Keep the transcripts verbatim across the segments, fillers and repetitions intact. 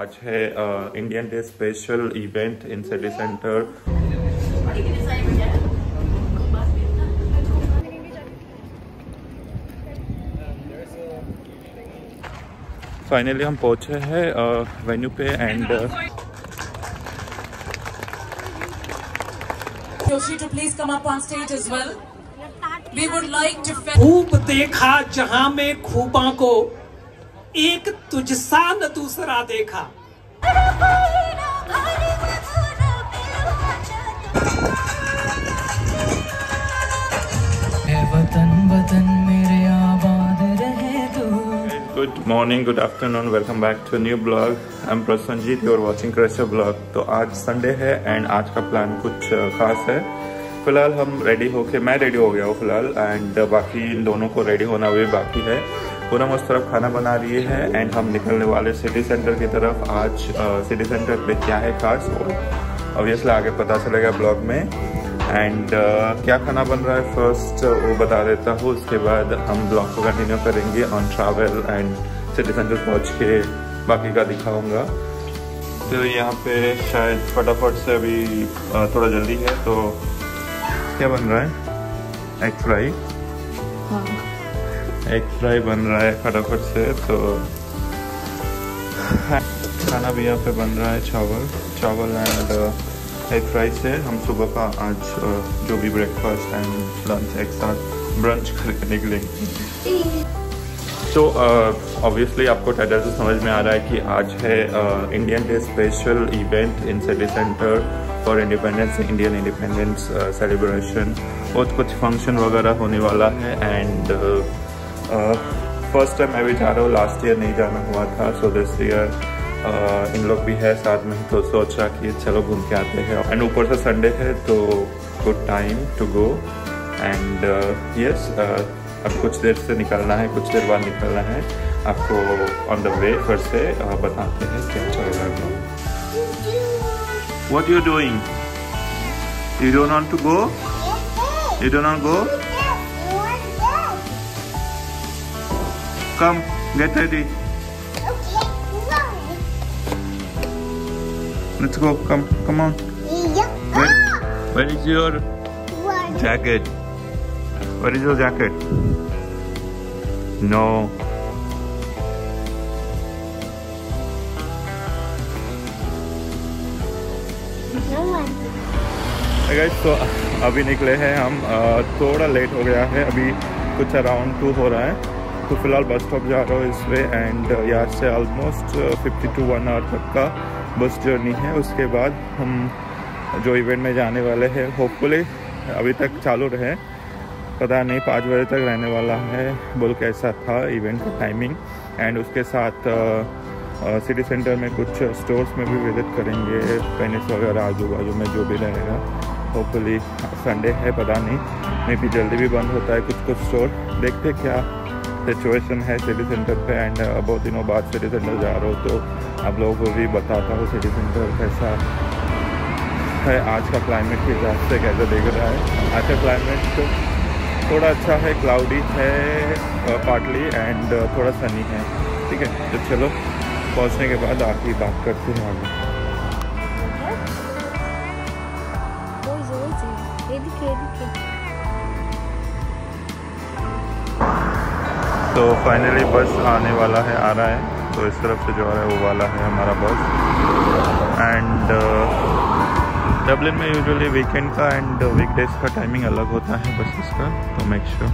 आज है Indian day special event in city centre. Finally हम पहुंचे हैं वेन्यू पे and Joshi too please come up on stage as well. We would like to खूब देखा जहां में खूबा को, एक तुझसा न दूसरा देखा। वतन वतन मेरे आबाद रहे तू। Good morning, good afternoon, welcome back to new blog. I am Prasannajit, you are watching crusher blog. तो आज संडे है एंड आज का प्लान कुछ खास है। फिलहाल हम रेडी होके, मैं रेडी हो गया हूँ फिलहाल, एंड बाकी इन दोनों को रेडी होना भी बाकी है। पूनम उस तरफ खाना बना रही है एंड हम निकलने वाले सिटी सेंटर की तरफ। आज सिटी सेंटर पे क्या है खास और ऑब्वियसली आगे पता चलेगा ब्लॉग में। एंड uh, क्या खाना बन रहा है फर्स्ट वो बता देता हूँ, उसके बाद हम ब्लॉग को कंटिन्यू करेंगे on travel and city centre पहुँच के बाकी का दिखाऊँगा। तो यहाँ पे शायद फटाफट से अभी थोड़ा जल्दी है, तो क्या बन रहा है? Egg fry. हाँ। एग फ्राई बन रहा है फटाफट से। तो खाना भी यहाँ पे बन रहा है, चावल चावल एंड एग फ्राई से। हम सुबह का आज जो भी ब्रेकफास्ट एंड लंच एक साथ ब्रंच करके निकलेंगे। तो ऑब्वियसली आपको टाइटल से समझ में आ रहा है कि आज है Indian day special event in city centre और इंडिपेंडेंस इंडियन इंडिपेंडेंस सेलिब्रेशन और कुछ फंक्शन वगैरह होने वाला है। एंड फर्स्ट टाइम मैं भी जा रहा हूँ, लास्ट ईयर नहीं जाना हुआ था, सो दिस ईयर इन लोग भी है साथ में, तो सोचा कि चलो घूम के आते हैं। एंड ऊपर से संडे है तो good time to go. And yes, अब कुछ देर से निकलना है, कुछ देर बाद निकलना है। आपको ऑन द वे फिर से uh, बताते हैं क्या चल रहा है। What you doing? You don't want to go? You don't want go? Come, get ready. Let's go. Come, come on. Where, where is your jacket? Where is your jacket? No. No one. Hey guys, so अभी निकले हैं हम, थोड़ा late हो गया है, अभी कुछ अराउंड टू हो रहा है। तो फिलहाल बस स्टॉप जा रहा हूँ इस वे, एंड यहाँ से almost fifty to one hour तक का बस जर्नी है। उसके बाद हम जो इवेंट में जाने वाले हैं, होपफुली अभी तक चालू रहे, पता नहीं पाँच बजे तक रहने वाला है बोल के ऐसा था इवेंट का टाइमिंग। एंड उसके साथ सिटी सेंटर में कुछ स्टोर्स में भी विजिट करेंगे, पेनिस वगैरह आजू बाजू में जो भी रहेगा। होपफुली संडे है, पता नहीं, मे बी जल्दी भी बंद होता है कुछ कुछ स्टोर, देखते क्या सिचुएशन है सिटी सेंटर पे। एंड बहुत दिनों बाद सिटी सेंटर जा रहा हूँ, तो आप लोगों को भी बताता हूँ सिटी सेंटर कैसा है आज का क्लाइमेट के हिसाब से, कैसा देख रहा है। आज का क्लाइमेट तो थोड़ा अच्छा है, क्लाउडी है पार्टली एंड थोड़ा सनी है, ठीक है। तो चलो पहुँचने के बाद आखिरी बात करते हैं आगे। तो फाइनली बस आने वाला है, आ रहा है, तो इस तरफ से जो है वो वाला है हमारा बस। एंड डबलिन में यूजुअली वीकेंड का एंड वीकडेज का टाइमिंग अलग होता है बसेस का, तो मेक श्योर।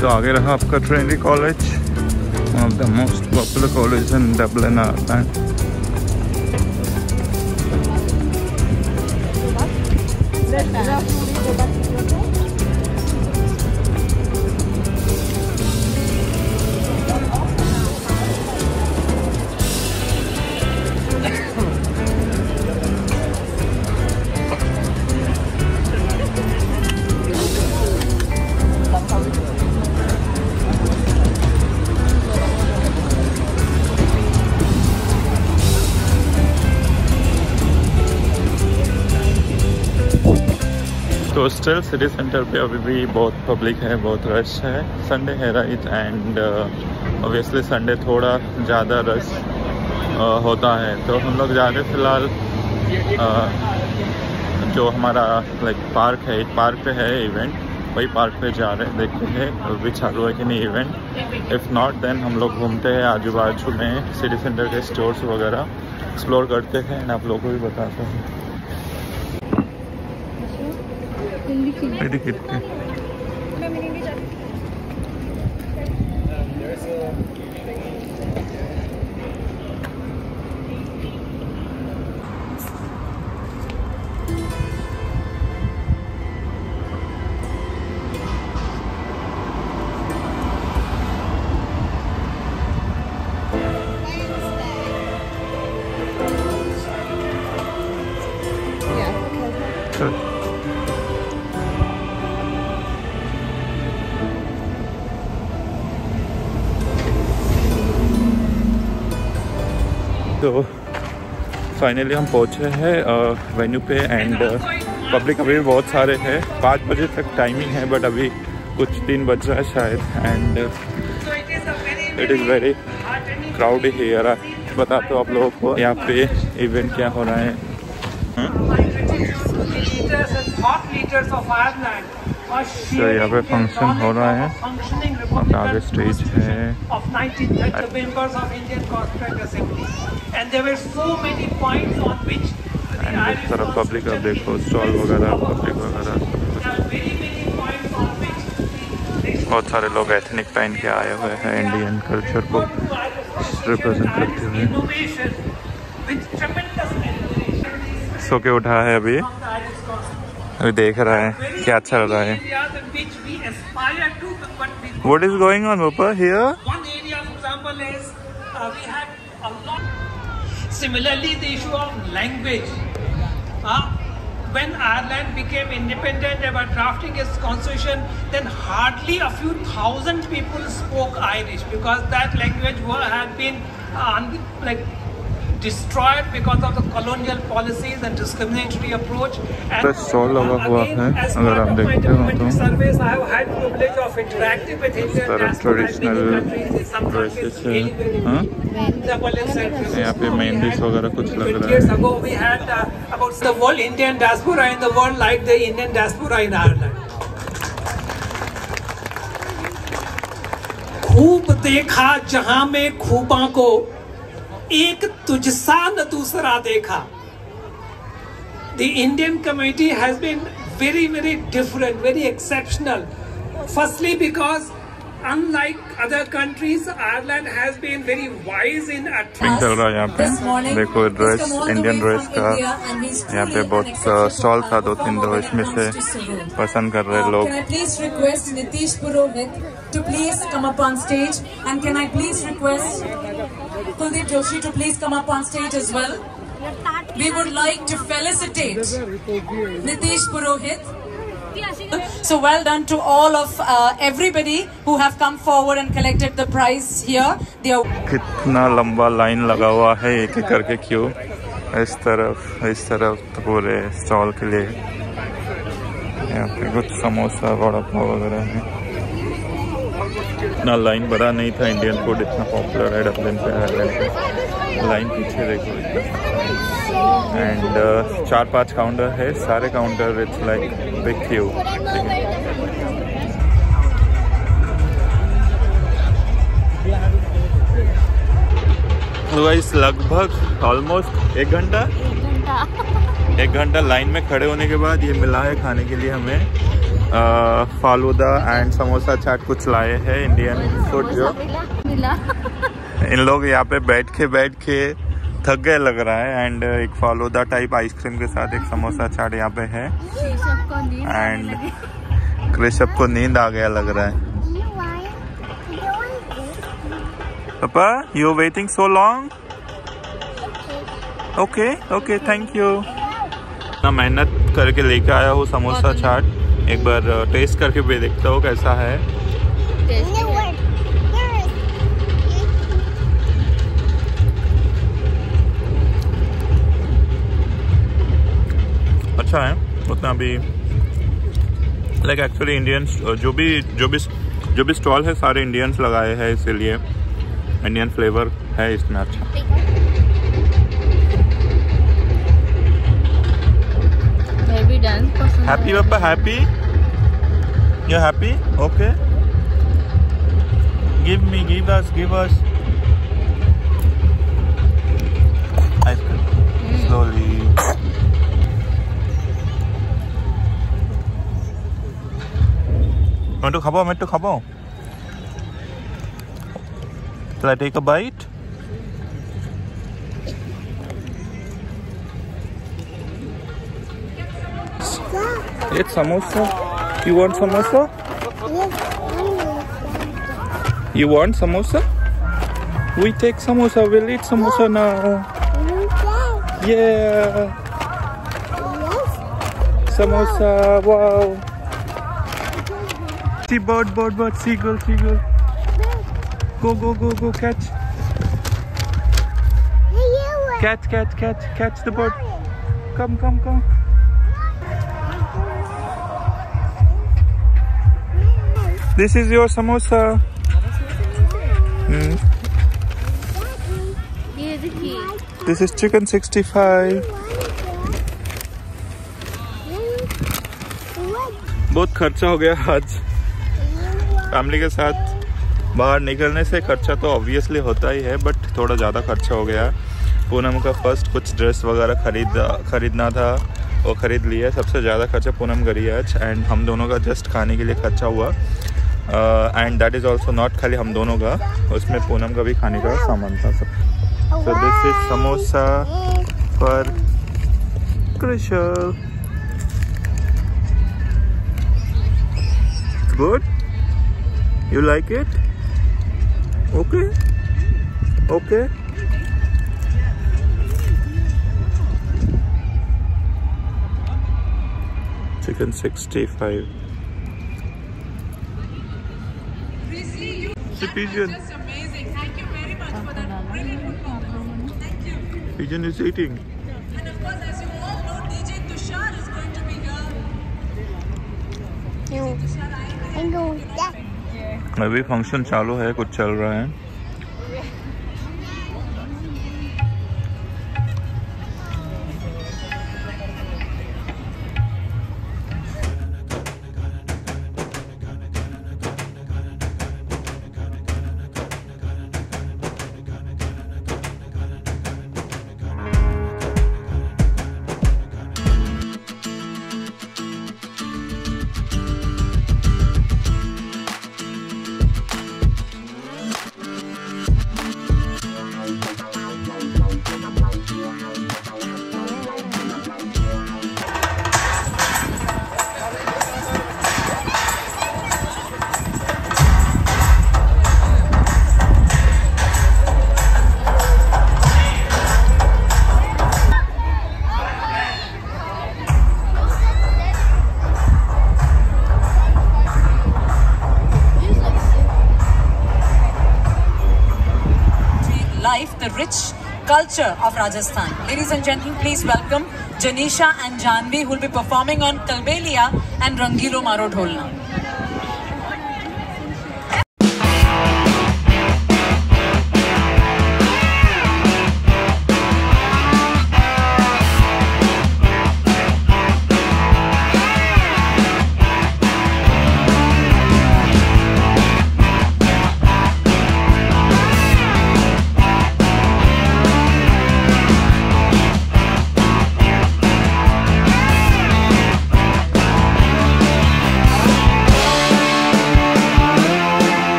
तो आगे रहा आपका Trinity College, one of the most popular college in Dublin Ireland. तो स्टिल सिटी सेंटर पे अभी भी बहुत पब्लिक है, बहुत रश है। संडे है राइट, एंड ऑब्वियसली संडे थोड़ा ज़्यादा रश uh, होता है। तो हम लोग जा रहे फिलहाल uh, जो हमारा लाइक like, पार्क है, एक पार्क पे है इवेंट, वही पार्क पे जा रहे हैं। देखते हैं अभी चालू है कि नहीं इवेंट, इफ़ नॉट देन हम लोग घूमते हैं आजू बाजू में, सिटी सेंटर के स्टोर्स वगैरह एक्सप्लोर करते हैं एंड आप लोगों को भी बताते हैं। Good. तो फाइनली हम पहुंचे हैं वेन्यू पे, एंड पब्लिक अभी भी बहुत सारे हैं। पाँच बजे तक टाइमिंग है, बट अभी कुछ तीन बज रहा है शायद, and it is very crowded here. बता तो आप लोगों को यहाँ पे इवेंट क्या हो रहा है। तो यहाँ पे फंक्शन हो रहा है, और आगे स्टेज है, and there were so many points on which and this sort of public of देखो stall वगैरह public वगैरह बहुत सारे लोग एथनिक पहन के आए हुए हैं, इंडियन कल्चर को रिप्रेजेंट करते हुए। सो के उठा है अभी अभी देख रहा है क्या अच्छा लग रहा है। What is going on ऊपर here? Similarly, the issue of language. Uh, when Ireland became independent, they were drafting its constitution. Then hardly a few thousand people spoke Irish because that language were, had been uh, like destroyed because of the colonial policies and discriminatory approach. And again, as part of my diplomatic service, I have had privilege of interacting with Indian diaspora in many countries. Some countries really well. Years ago, we had uh, about the whole Indian diaspora in the world, like the Indian diaspora in Ireland. खूब देखा जहाँ में खूबा को, एक तुझसा न दूसरा देखा। The Indian community has been very, very different, very exceptional. Firstly, because unlike other countries, Ireland has been very wise in attracting. This morning, देखो ड्रेस, इंडियन ड्रेस का यहाँ पे बहुत स्टॉल था, दो तीन दो इसमें से पसंद कर रहे लोग। Can I please request Nitish Purohit to please come up on stage, and can I please request Kuldeep Joshi to please come up on stage as well. We would like to felicitate Nitish Purohit. So well done to all of uh, everybody who have come forward and collected the prize here. कितना लंबा line लगा हुआ है, एक एक करके क्यों, इस तरफ इस तरफ पूरे स्टॉल के लिए। यहाँ पे कुछ समोसा वड़ा पाव वगैरह है। इतना लाइन बड़ा नहीं था, इंडियन फूड इतना पॉपुलर है डबलिन पे, आयरलैंड पे। लाइन पीछे देखो, एंड uh, चार पांच काउंटर है, सारे counter it's like big queue. लगभग ऑलमोस्ट एक घंटा एक घंटा लाइन में खड़े होने के बाद ये मिला है खाने के लिए हमें। फालूदा एंड समोसा चाट कुछ लाए हैं इंडियन फूड जो मिला। इन लोग यहाँ पे बैठ के बैठ के थक गए लग रहा है। एंड एक फालूदा टाइप आइसक्रीम के साथ एक समोसा चाट यहाँ पे है। एंड कृषभ को नींद आ गया लग रहा है। Papa you waiting so long? Okay okay thank you. इतना मेहनत करके लेके आया हूँ समोसा चाट, एक बार टेस्ट करके भी देखता हूँ कैसा है। अच्छा है उतना भी लाइक एक्चुअली इंडियंस जो भी जो भी जो भी स्टॉल है सारे इंडियंस लगाए हैं, इसीलिए इंडियन फ्लेवर है इसमें। अच्छा happy papa, happy you happy? Okay give me, give us, give us ice cream slowly. मेट्टू खाओ, मेट्टू खाओ। Shall I take a bite? It's samosa. You want samosa? Yes. You want samosa? We take samosa. We'll eat samosa now. Yeah. Samosa. Wow. See bird, bird, bird. Seagull, seagull. Go, go, go, go. Catch. Catch, catch, catch, catch the bird. Come, come, come. This is your samosa. Mm. This is chicken sixty-five. बहुत खर्चा हो गया आज। Family के साथ बाहर निकलने से खर्चा तो ऑब्वियसली होता ही है, बट थोड़ा ज़्यादा खर्चा हो गया। पूनम का फर्स्ट कुछ ड्रेस वगैरह खरीद खरीदना था, वो खरीद लिया। सबसे ज़्यादा खर्चा पूनम करी आज। एंड हम दोनों का जस्ट खाने के लिए खर्चा हुआ। And that is also not खाली हम दोनों का, उसमें पूनम का भी खाने का सामान था। So this is samosa for Krishabh. Good, you like it? Okay okay. Chicken sixty-five. The pigeon. Just amazing. Thank you very much for that brilliant food performance. Thank you. Pigeon is eating. And of course, as you all know, D J Tushar is going to be here. You. I know. Yeah. अभी function चालू है, कुछ चल रहा है। The rich culture of Rajasthan. Ladies and gentlemen, please welcome Janisha and Janvi, who will be performing on Kalbeliya and Rangilo Maro Dholna.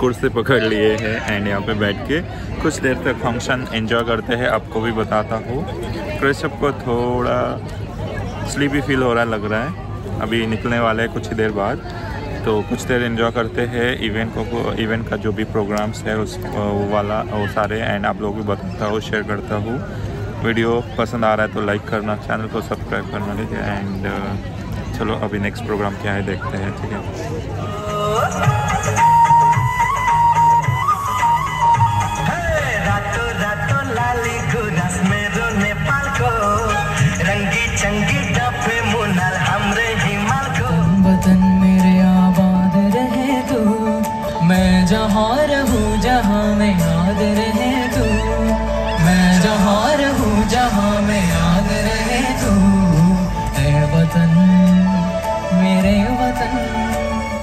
कुर्सी पकड़ लिए हैं एंड यहाँ पे बैठ के कुछ देर तक फंक्शन एंजॉय करते हैं। आपको भी बताता हूँ, फ्रेश अप को थोड़ा स्लीपी फील हो रहा लग रहा है। अभी निकलने वाला है कुछ ही देर बाद, तो कुछ देर एंजॉय करते हैं इवेंट को। इवेंट का जो भी प्रोग्राम्स है उस वो वाला वो सारे एंड आप लोग भी बताता हूँ, शेयर करता हूँ। वीडियो पसंद आ रहा है तो लाइक करना, चैनल को सब्सक्राइब करना, ठीक है। एंड चलो अभी नेक्स्ट प्रोग्राम क्या है देखते हैं, ठीक है।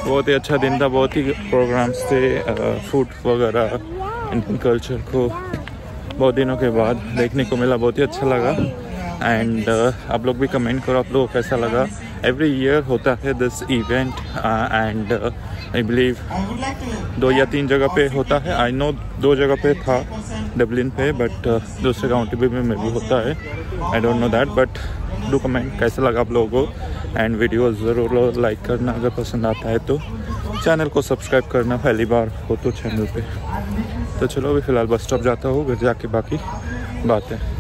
बहुत ही अच्छा दिन था, बहुत ही प्रोग्राम्स थे, फूड वगैरह, इंडियन कल्चर को बहुत दिनों के बाद देखने को मिला, बहुत ही अच्छा लगा। एंड आप लोग भी कमेंट करो आप लोग कैसा लगा। एवरी ईयर होता है this event and I believe दो या तीन जगह पे होता है। आई नो दो जगह पे था डब्लिन पे, बट uh, दूसरे काउंटी पे में भी होता है, I don't know that. But do comment कैसा लगा आप लोगों को, एंड वीडियो ज़रूर लाइक करना अगर पसंद आता है तो, चैनल को सब्सक्राइब करना पहली बार हो तो चैनल पे। तो चलो अभी फ़िलहाल बस स्टॉप जाता हूँ, घर जाके बाकी बातें।